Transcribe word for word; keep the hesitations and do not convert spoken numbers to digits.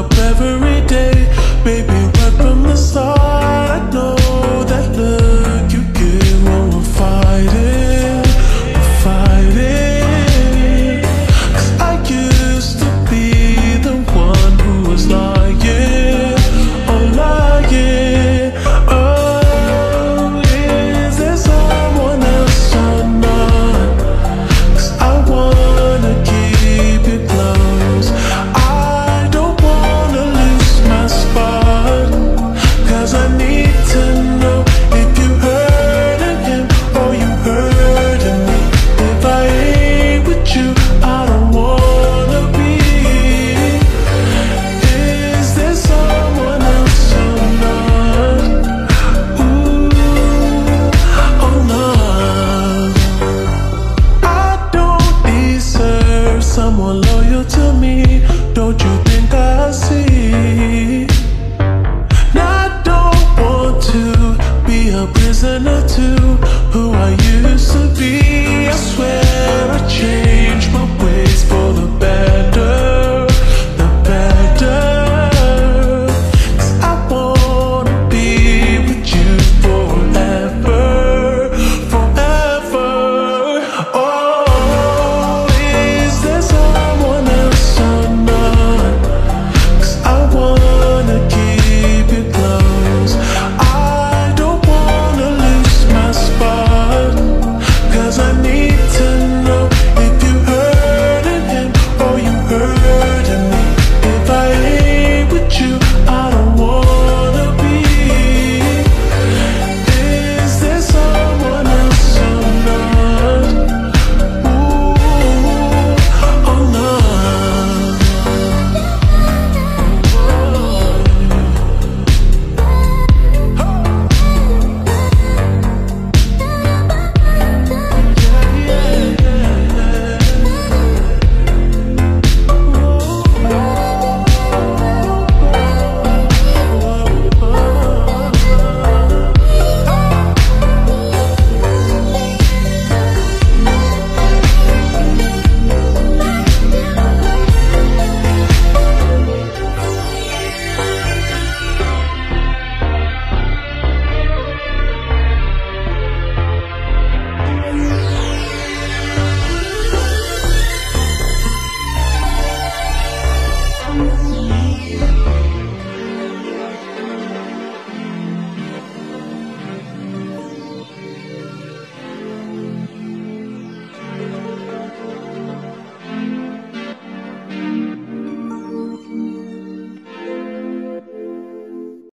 up every day. Maybe